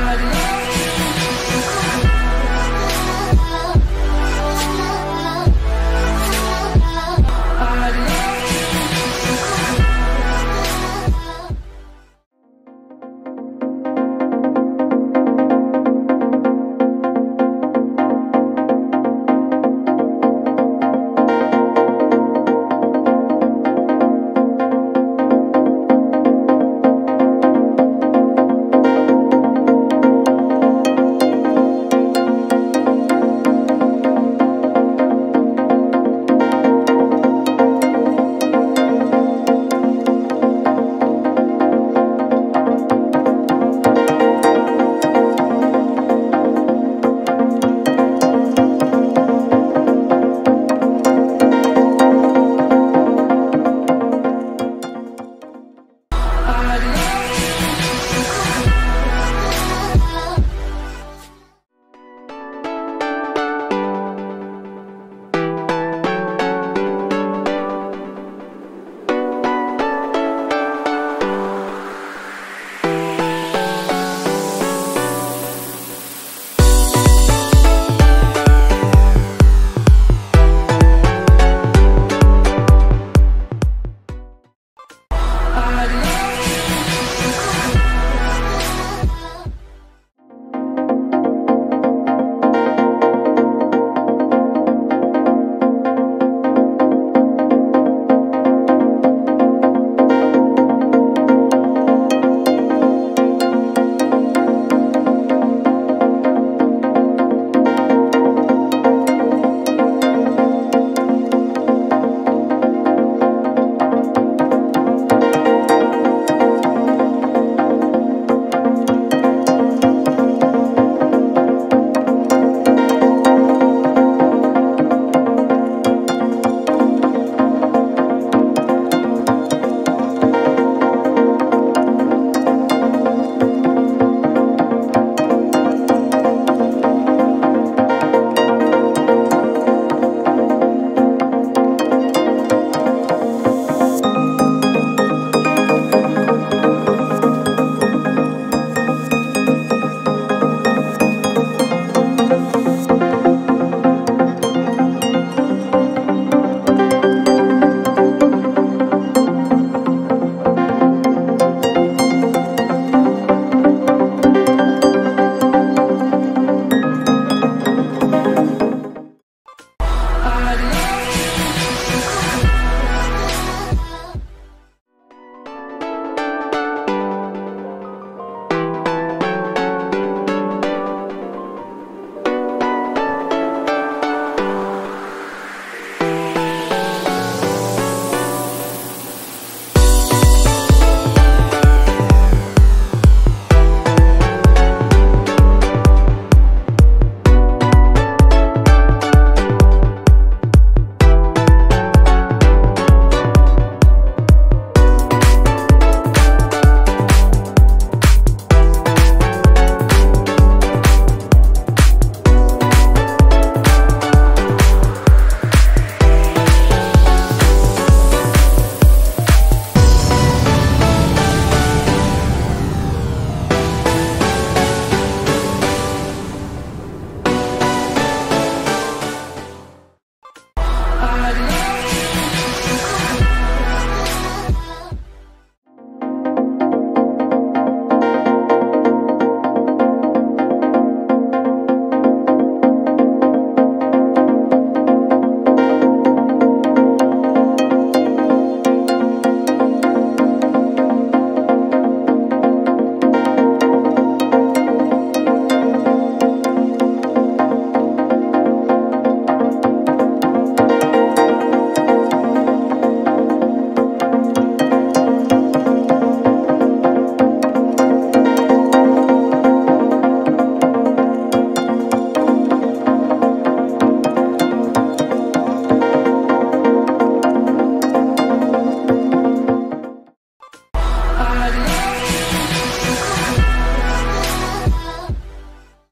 body.